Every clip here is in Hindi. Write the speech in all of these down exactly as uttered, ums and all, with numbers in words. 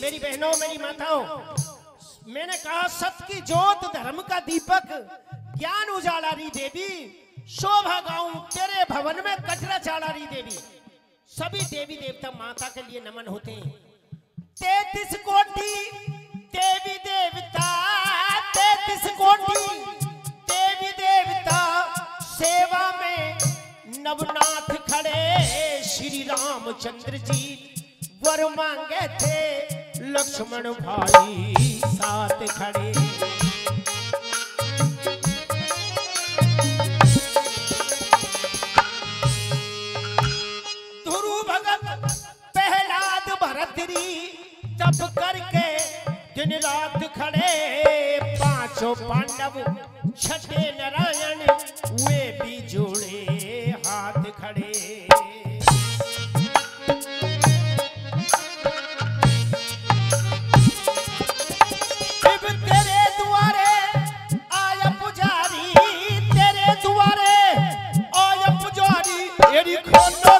मेरी बहनों, मेरी माताओं, मैंने कहा सत्य की ज्योत, धर्म का दीपक, ज्ञान उजाला री देवी, शोभा गाऊं तेरे भवन में कचरा चाला री देवी। सभी देवी देवता माता के लिए नमन होते हैं। तैतीस कोटि देवी देवता, तैतीस कोटि देवी देवता सेवा में नवनाथ खड़े। श्री रामचंद्र जी वर मांगे थे, लक्ष्मण भाई साथ खड़े। ध्रुव भगत पहलाद भरतरी तप करके दिन रात खड़े। पांचों पांडव छठे नारायण वे भी जोड़े हाथ खड़े। तेरे द्वारे आया पुजारी, तेरे द्वारे आया पुजारी, तेरी खोलो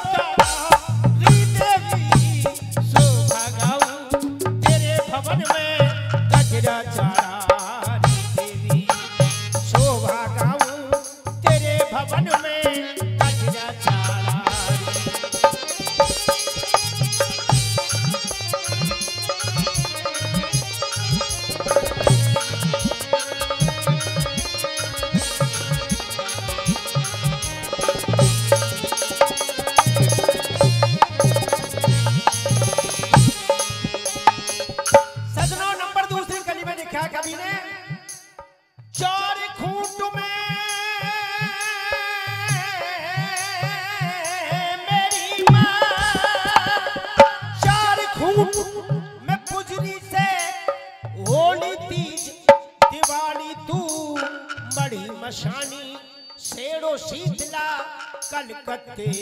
कलकत्ते की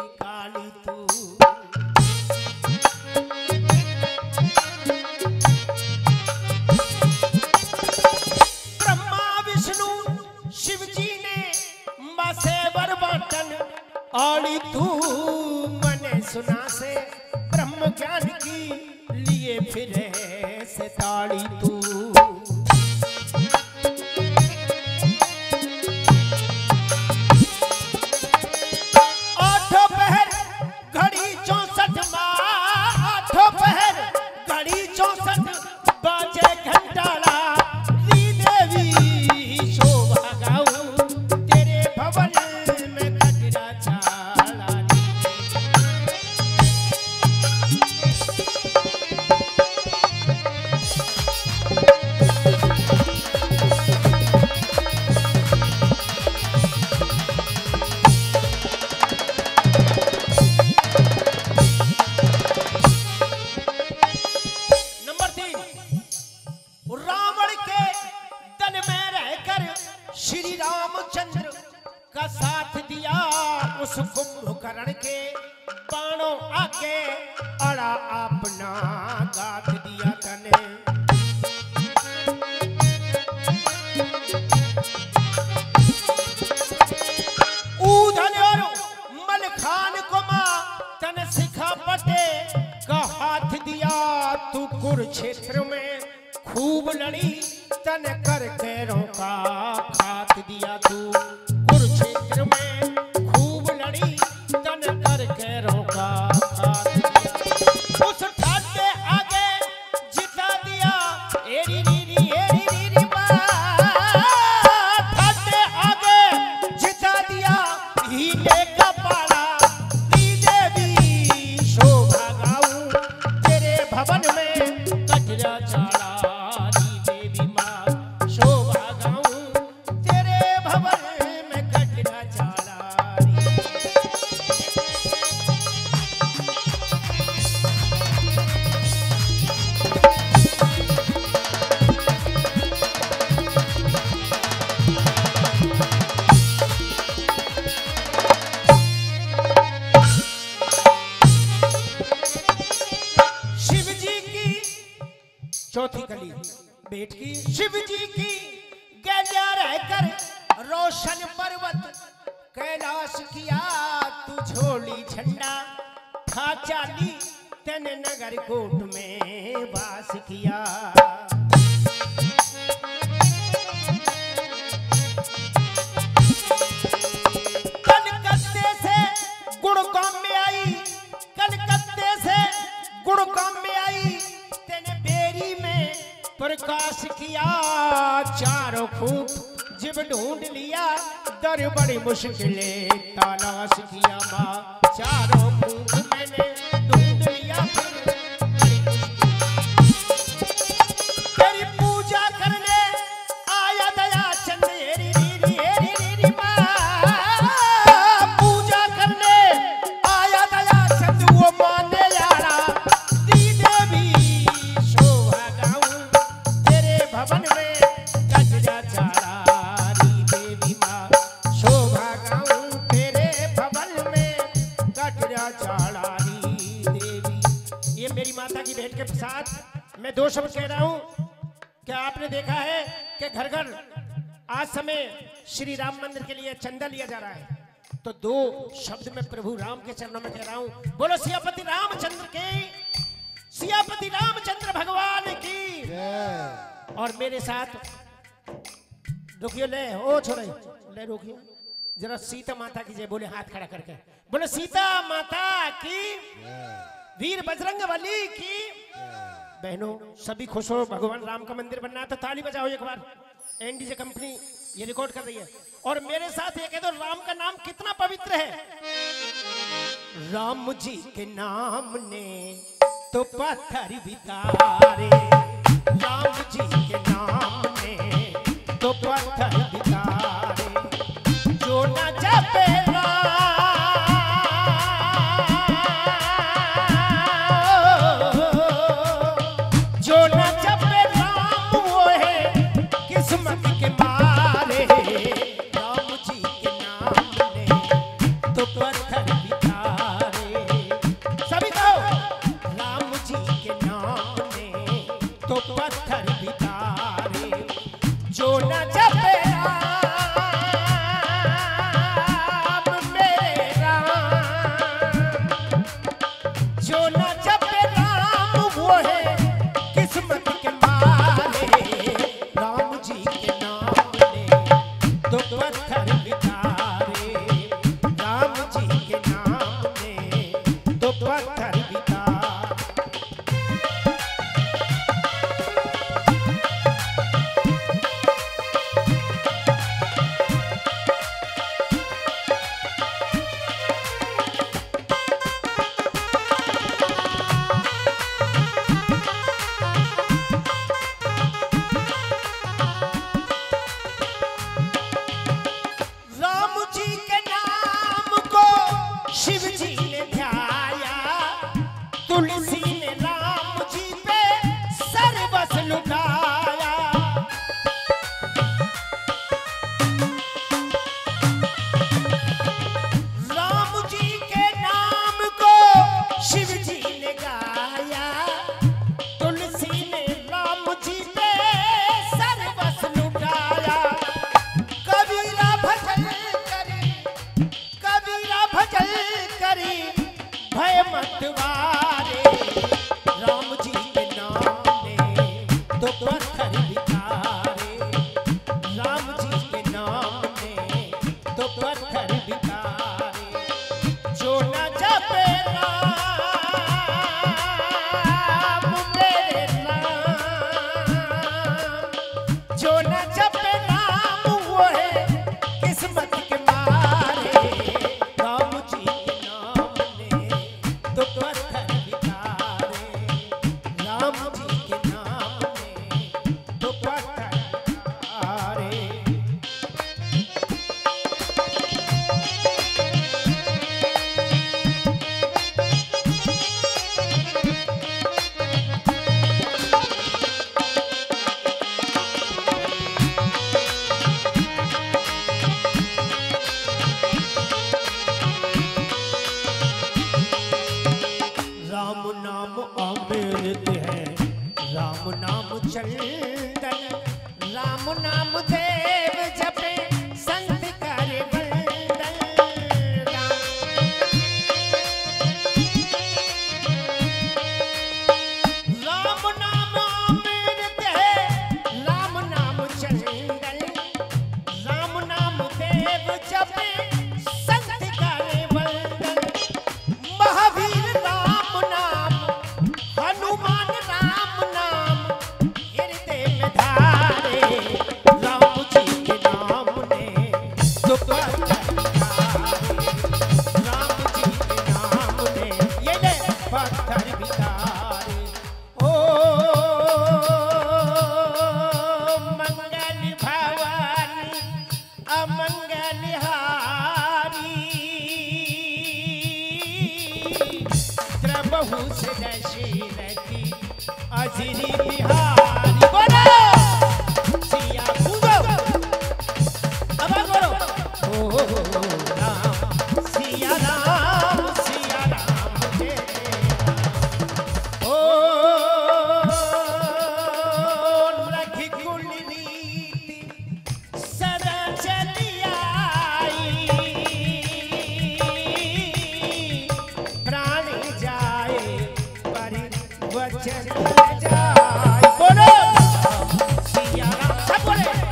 काली तू। ब्रह्मा विष्णु शिव जी ने मसे बरबाटन आली तू। मने सुना से ब्रह्म ज्ञान की लिए फिरे से ताली तू। सखिया कलकत्ते से गुड़ काम में आई, कलकत्ते से गुड़ काम में आई, तेने बेरी में प्रकाश किया। चारों खूब जब ढूंढ लिया दर बड़ी मुश्किले तलाश किया। माँ चारों खूब मैंने ढूंढ लिया तेरी पूजा करने आया दया चंद हेरी रीरी हेरी रीरी माँ पूजा करने आया दया चंद वो माने यारा दी देवी शोभा गाऊं तेरे भवन में गजरा चारा की भेंट के साथ मैं दो शब्द कह रहा हूं। क्या आपने देखा है कि घर घर आज समय श्री राम मंदिर के लिए चंदा लिया जा रहा है, तो दो शब्द में प्रभु राम के चरणों में कह रहा हूं। बोलो सियापति रामचंद्र की, सियापति रामचंद्र भगवान की। और मेरे साथ रुकियो ले ओ छोरे ले रुकियो जरा सीता माता की जय बोले, हाथ खड़ा करके बोलो सीता माता की, वीर बजरंग बली की। बहनों सभी खुश हो, भगवान राम का मंदिर बनना है तो ताली बजाओ एक बार। एनडीजे कंपनी ये रिकॉर्ड कर रही है और मेरे साथ ये कह दो राम का नाम कितना पवित्र है। राम जी के नाम ने तो पत्थर भी तारे, राम जी के नाम ने तो पत्थर भी तारे, जो ना जापे राम नाम बोलो सियाराम सब बोले।